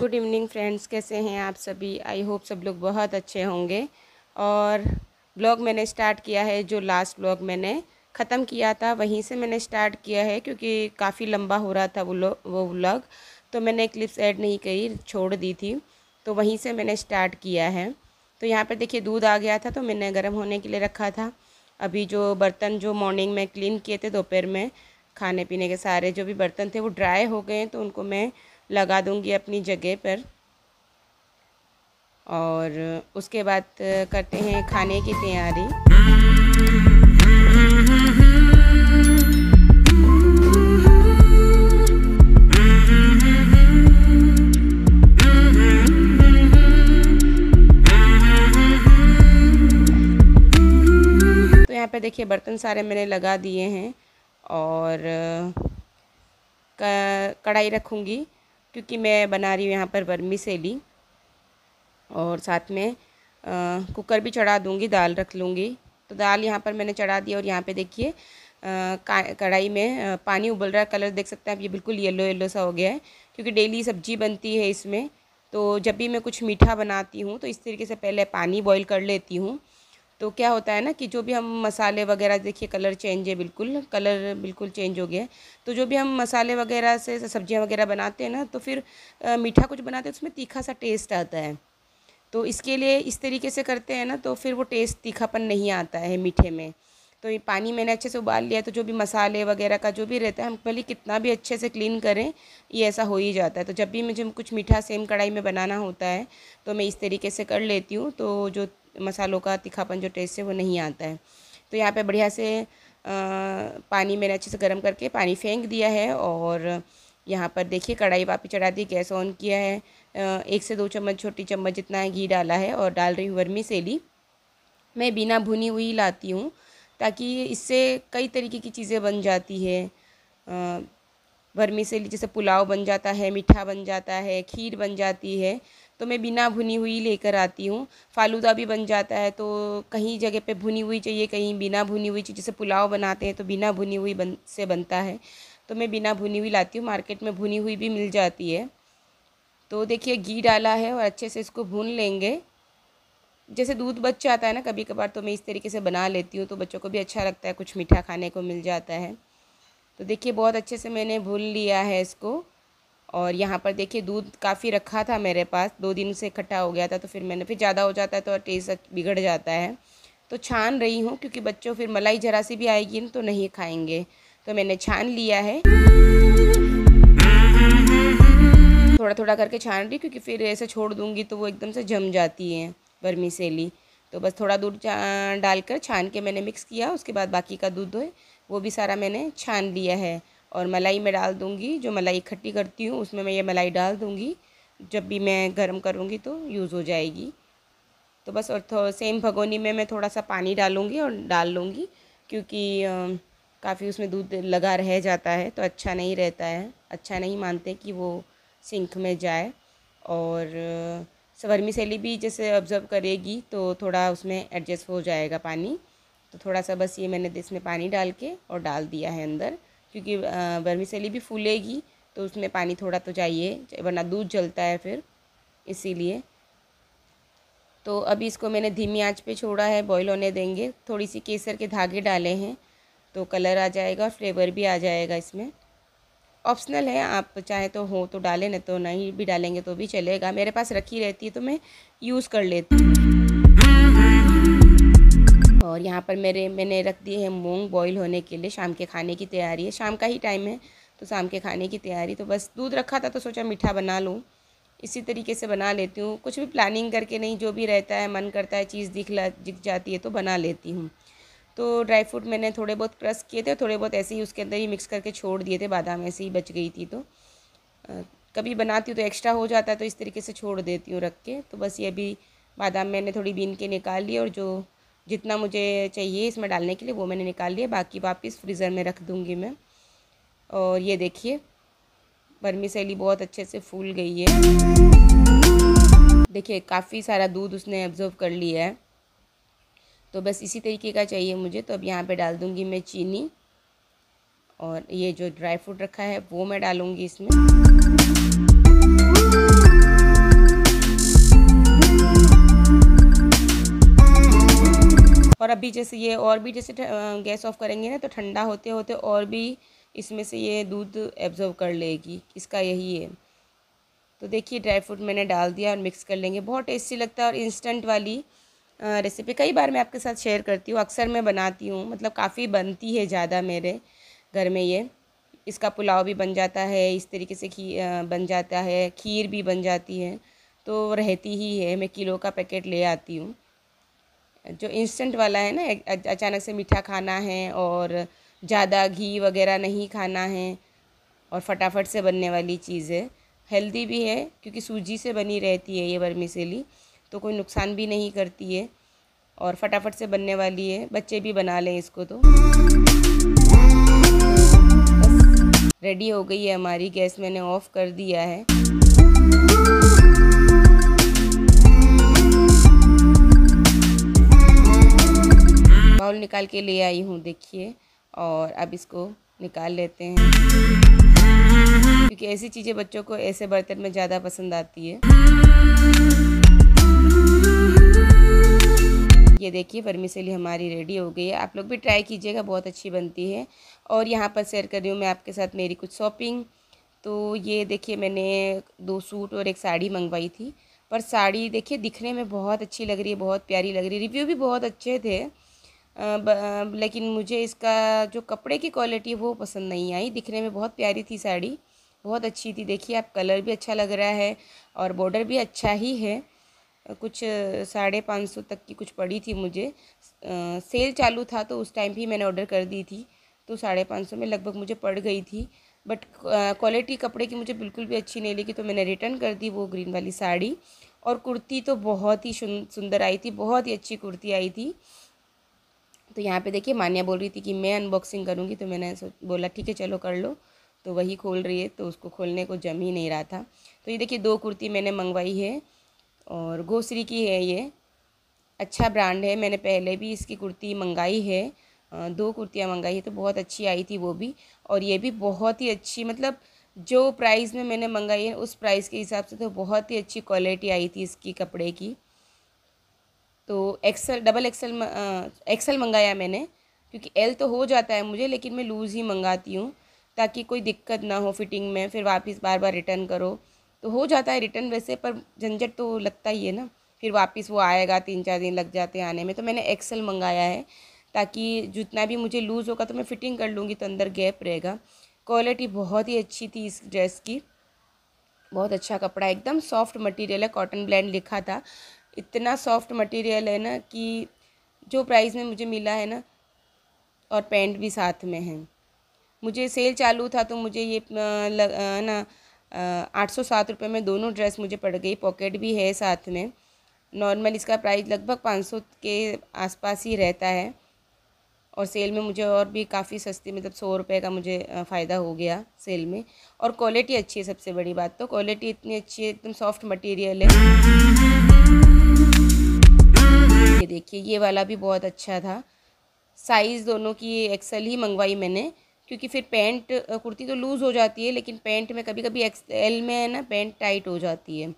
Good evening friends, कैसे हैं आप सभी। आई होप सब लोग बहुत अच्छे होंगे। और ब्लॉग मैंने स्टार्ट किया है, जो लास्ट ब्लॉग मैंने ख़त्म किया था वहीं से मैंने स्टार्ट किया है, क्योंकि काफ़ी लंबा हो रहा था वो ब्लॉग, तो मैंने क्लिप्स ऐड नहीं करी, छोड़ दी थी, तो वहीं से मैंने स्टार्ट किया है। तो यहाँ पर देखिए दूध आ गया था, तो मैंने गर्म होने के लिए रखा था। अभी जो बर्तन जो मॉर्निंग में क्लीन किए थे, दोपहर में खाने पीने के सारे जो भी बर्तन थे वो ड्राई हो गए, तो उनको मैं लगा दूंगी अपनी जगह पर। और उसके बाद करते हैं खाने की तैयारी। तो यहाँ पे देखिए बर्तन सारे मैंने लगा दिए हैं। और कढ़ाई रखूँगी क्योंकि मैं बना रही हूँ यहाँ पर वर्मी सेली, और साथ में कुकर भी चढ़ा दूँगी, दाल रख लूँगी। तो दाल यहाँ पर मैंने चढ़ा दी, और यहाँ पे देखिए कढ़ाई में पानी उबल रहा है। कलर देख सकते हैं आप, ये बिल्कुल येलो येलो सा हो गया है, क्योंकि डेली सब्जी बनती है इसमें। तो जब भी मैं कुछ मीठा बनाती हूँ तो इस तरीके से पहले पानी बॉईल कर लेती हूँ, तो क्या होता है ना कि जो भी हम मसाले वगैरह, देखिए कलर चेंज है, बिल्कुल कलर बिल्कुल चेंज हो गया है। तो जो भी हम मसाले वगैरह से सब्जियां वगैरह बनाते हैं ना, तो फिर मीठा कुछ बनाते हैं उसमें तीखा सा टेस्ट आता है, तो इसके लिए इस तरीके से करते हैं ना, तो फिर वो टेस्ट तीखापन नहीं आता है मीठे में। तो ये पानी मैंने अच्छे से उबाल लिया, तो जो भी मसाले वगैरह का जो भी रहता है, हम भले कितना भी अच्छे से क्लीन करें, ये ऐसा हो ही जाता है। तो जब भी मुझे कुछ मीठा सेम कढ़ाई में बनाना होता है तो मैं इस तरीके से कर लेती हूँ, तो जो मसालों का तीखापन जो टेस्ट है वो नहीं आता है। तो यहाँ पे बढ़िया से पानी मैंने अच्छे से गर्म करके पानी फेंक दिया है। और यहाँ पर देखिए कढ़ाई वापस चढ़ा दी, गैस ऑन किया है, 1 से 2 चम्मच छोटी चम्मच जितना है घी डाला है, और डाल रही हूँ वर्मी सेली। मैं बिना भुनी हुई लाती हूँ, ताकि इससे कई तरीके की चीज़ें बन जाती है। वर्मी सेली जैसे पुलाव बन जाता है, मीठा बन जाता है, खीर बन जाती है, तो मैं बिना भुनी हुई लेकर आती हूँ। फालूदा भी बन जाता है, तो कहीं जगह पे भुनी हुई चाहिए, कहीं बिना भुनी हुई चाहिए। जैसे पुलाव बनाते हैं तो बिना भुनी हुई से बनता है, तो मैं बिना भुनी हुई लाती हूँ, मार्केट में भुनी हुई भी मिल जाती है। तो देखिए घी डाला है और अच्छे से इसको भून लेंगे। जैसे दूध बच जाता है ना कभी कभार, तो मैं इस तरीके से बना लेती हूँ, तो बच्चों को भी अच्छा लगता है, कुछ मीठा खाने को मिल जाता है। तो देखिए बहुत अच्छे से मैंने भून लिया है इसको। और यहाँ पर देखिए दूध काफ़ी रखा था मेरे पास, 2 दिन से इकट्ठा हो गया था, तो फिर मैंने, फिर ज़्यादा हो जाता है तो टेस्ट बिगड़ जाता है, तो छान रही हूँ, क्योंकि बच्चों फिर मलाई जरा सी भी आएगी तो नहीं खाएंगे। तो मैंने छान लिया है, थोड़ा थोड़ा करके छान रही, क्योंकि फिर ऐसे छोड़ दूँगी तो वो एकदम से जम जाती है वर्मी सेली। तो बस थोड़ा दूध डालकर छान के मैंने मिक्स किया। उसके बाद बाकी का दूध है वो भी सारा मैंने छान लिया है, और मलाई मैं डाल दूँगी, जो मलाई इकट्ठी करती हूँ उसमें मैं ये मलाई डाल दूँगी, जब भी मैं गर्म करूँगी तो यूज़ हो जाएगी। तो बस, और सेम भगोनी में मैं थोड़ा सा पानी डालूँगी और डाल लूँगी, क्योंकि काफ़ी उसमें दूध लगा रह जाता है, तो अच्छा नहीं रहता है, अच्छा नहीं मानते कि वो सिंक में जाए। और वर्मी सेली भी जैसे ऑब्जर्व करेगी तो थोड़ा उसमें एडजस्ट हो जाएगा पानी, तो थोड़ा सा बस ये मैंने इसमें पानी डाल के और डाल दिया है अंदर, क्योंकि वर्मी सेली भी फूलेगी तो उसमें पानी थोड़ा तो चाहिए, वरना दूध जलता है फिर, इसीलिए। तो अभी इसको मैंने धीमी आंच पे छोड़ा है, बॉईल होने देंगे। थोड़ी सी केसर के धागे डाले हैं, तो कलर आ जाएगा और फ्लेवर भी आ जाएगा इसमें। ऑप्शनल है, आप चाहे तो हो तो डालें, नहीं तो नहीं भी डालेंगे तो भी चलेगा। मेरे पास रखी रहती है तो मैं यूज़ कर लेती हूँ। और यहाँ पर मैंने रख दिए हैं मूंग बॉईल होने के लिए, शाम के खाने की तैयारी है, शाम का ही टाइम है तो शाम के खाने की तैयारी। तो बस दूध रखा था तो सोचा मीठा बना लूँ, इसी तरीके से बना लेती हूँ, कुछ भी प्लानिंग करके नहीं, जो भी रहता है मन करता है, चीज़ दिख जाती है तो बना लेती हूँ। तो ड्राई फ्रूट मैंने थोड़े बहुत क्रश किए थे, थोड़े बहुत ऐसे ही उसके अंदर ही मिक्स करके छोड़ दिए थे, बादाम ऐसे ही बच गई थी, तो कभी बनाती हूँ तो एक्स्ट्रा हो जाता है, तो इस तरीके से छोड़ देती हूँ रख के। तो बस ये भी बादाम मैंने थोड़ी बीन के निकाल लिए, और जो जितना मुझे चाहिए इसमें डालने के लिए वो मैंने निकाल लिया, बाकी वापस फ्रीज़र में रख दूँगी मैं। और ये देखिए वर्मी सेली बहुत अच्छे से फूल गई है, देखिए काफ़ी सारा दूध उसने एब्जॉर्व कर लिया है। तो बस इसी तरीके का चाहिए मुझे। तो अब यहाँ पे डाल दूँगी मैं चीनी, और ये जो ड्राई फ्रूट रखा है वो मैं डालूँगी इसमें। और अभी जैसे ये और भी जैसे गैस ऑफ करेंगे ना तो ठंडा होते होते और भी इसमें से ये दूध एब्जॉर्व कर लेगी, इसका यही है। तो देखिए ड्राई फ्रूट मैंने डाल दिया और मिक्स कर लेंगे, बहुत टेस्टी लगता है। और इंस्टेंट वाली रेसिपी कई बार मैं आपके साथ शेयर करती हूँ, अक्सर मैं बनाती हूँ, मतलब काफ़ी बनती है ज़्यादा मेरे घर में ये। इसका पुलाव भी बन जाता है इस तरीके से, बन जाता है, खीर भी बन जाती है, तो रहती ही है। मैं किलो का पैकेट ले आती हूँ, जो इंस्टेंट वाला है ना, अचानक से मीठा खाना है और ज़्यादा घी वगैरह नहीं खाना है और फटाफट से बनने वाली चीज़ है। हेल्दी भी है क्योंकि सूजी से बनी रहती है ये वर्मीसेली, तो कोई नुकसान भी नहीं करती है और फटाफट से बनने वाली है, बच्चे भी बना लें इसको। तो रेडी हो गई है हमारी, गैस मैंने ऑफ़ कर दिया है। बाउल निकाल के ले आई हूँ देखिए, और अब इसको निकाल लेते हैं क्योंकि ऐसी चीज़ें बच्चों को ऐसे बर्तन में ज़्यादा पसंद आती है। ये देखिए वर्मीसेली हमारी रेडी हो गई है, आप लोग भी ट्राई कीजिएगा, बहुत अच्छी बनती है। और यहाँ पर शेयर कर रही हूँ मैं आपके साथ मेरी कुछ शॉपिंग। तो ये देखिए मैंने 2 सूट और 1 साड़ी मंगवाई थी, पर साड़ी देखिए दिखने में बहुत अच्छी लग रही है, बहुत प्यारी लग रही है, रिव्यू भी बहुत अच्छे थे, लेकिन मुझे इसका जो कपड़े की क्वालिटी वो पसंद नहीं आई। दिखने में बहुत प्यारी थी साड़ी, बहुत अच्छी थी, देखिए आप कलर भी अच्छा लग रहा है और बॉर्डर भी अच्छा ही है। कुछ 550 तक की कुछ पड़ी थी मुझे, सेल चालू था तो उस टाइम भी मैंने ऑर्डर कर दी थी, तो 550 में लगभग मुझे पड़ गई थी। बट क्वालिटी कपड़े की मुझे बिल्कुल भी अच्छी नहीं लगी, तो मैंने रिटर्न कर दी वो ग्रीन वाली साड़ी। और कुर्ती तो बहुत ही सुंदर आई थी, बहुत ही अच्छी कुर्ती आई थी। तो यहाँ पे देखिए मानिया बोल रही थी कि मैं अनबॉक्सिंग करूँगी, तो मैंने बोला ठीक है चलो कर लो, तो वही खोल रही है, तो उसको खोलने को जम ही नहीं रहा था। तो ये देखिए 2 कुर्ती मैंने मंगवाई है और घोसरी की है, ये अच्छा ब्रांड है, मैंने पहले भी इसकी कुर्ती मंगाई है, 2 कुर्तियाँ मंगाई है, तो बहुत अच्छी आई थी वो भी। और ये भी बहुत ही अच्छी, मतलब जो प्राइस में मैंने मंगाई है उस प्राइस के हिसाब से तो बहुत ही अच्छी क्वालिटी आई थी इसकी कपड़े की। तो डबल एक्सल मंगाया मैंने, क्योंकि एल तो हो जाता है मुझे, लेकिन मैं लूज़ ही मंगाती हूँ ताकि कोई दिक्कत ना हो फिटिंग में, फिर वापस बार बार रिटर्न करो तो हो जाता है रिटर्न वैसे, पर झंझट तो लगता ही है ना, फिर वापस वो आएगा, 3-4 दिन लग जाते हैं आने में। तो मैंने एक्सल मंगाया है ताकि जितना भी मुझे लूज़ होगा तो मैं फ़िटिंग कर लूँगी, तो अंदर गैप रहेगा। क्वालिटी बहुत ही अच्छी थी इस ड्रेस की, बहुत अच्छा कपड़ा, एकदम सॉफ्ट मटीरियल है, कॉटन ब्लेंड लिखा था, इतना सॉफ्ट मटेरियल है ना कि जो प्राइस में मुझे मिला है ना, और पैंट भी साथ में है। मुझे सेल चालू था तो मुझे ये ना 807 रुपये में दोनों ड्रेस मुझे पड़ गई, पॉकेट भी है साथ में। नॉर्मल इसका प्राइस लगभग 500 के आसपास ही रहता है, और सेल में मुझे और भी काफ़ी सस्ती, मतलब 100 रुपये का मुझे फ़ायदा हो गया सेल में। और क्वालिटी अच्छी है, सबसे बड़ी बात तो क्वालिटी इतनी अच्छी है, एकदम सॉफ्ट मटेरियल है। ये देखिए ये वाला भी बहुत अच्छा था, साइज़ दोनों की एक्सेल ही मंगवाई मैंने, क्योंकि फिर पैंट कुर्ती तो लूज़ हो जाती है, लेकिन पैंट में कभी कभी एक्सेल में है ना पैंट टाइट हो जाती है,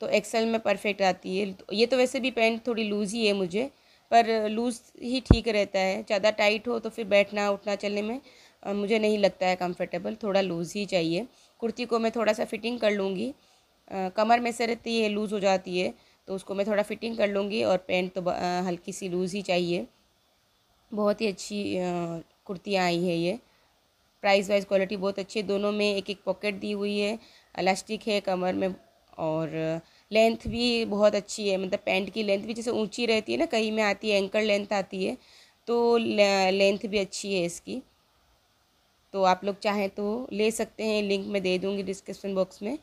तो एक्सेल में परफेक्ट आती है। ये तो वैसे भी पैंट थोड़ी लूज़ ही है मुझे, पर लूज़ ही ठीक रहता है, ज़्यादा टाइट हो तो फिर बैठना उठना चलने में मुझे नहीं लगता है कम्फर्टेबल, थोड़ा लूज़ ही चाहिए। कुर्ती को मैं थोड़ा सा फिटिंग कर लूँगी, कमर में से रहती है लूज़ हो जाती है, तो उसको मैं थोड़ा फिटिंग कर लूँगी। और पैंट तो हल्की सी लूज़ ही चाहिए। बहुत ही अच्छी कुर्तियाँ आई है ये, प्राइस वाइज क्वालिटी बहुत अच्छी है। दोनों में 1-1 पॉकेट दी हुई है, इलास्टिक है कमर में, और लेंथ भी बहुत अच्छी है, मतलब पैंट की लेंथ भी जैसे ऊंची रहती है ना, कहीं में आती है एंकल लेंथ आती है, तो लेंथ भी अच्छी है इसकी। तो आप लोग चाहें तो ले सकते हैं, लिंक मैं दे दूँगी डिस्क्रिप्शन बॉक्स में।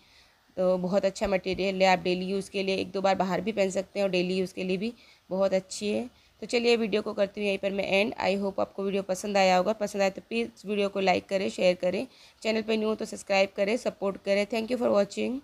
तो बहुत अच्छा मटेरियल है, आप डेली यूज़ के लिए 1-2 बार बाहर भी पहन सकते हैं, और डेली यूज़ के लिए भी बहुत अच्छी है। तो चलिए वीडियो को करती हूँ यहीं पर मैं एंड। आई होप आपको वीडियो पसंद आया होगा, पसंद आए तो प्लीज़ वीडियो को लाइक करें, शेयर करें, चैनल पर न्यू हो तो सब्सक्राइब करें, सपोर्ट करें। Thank you for watching.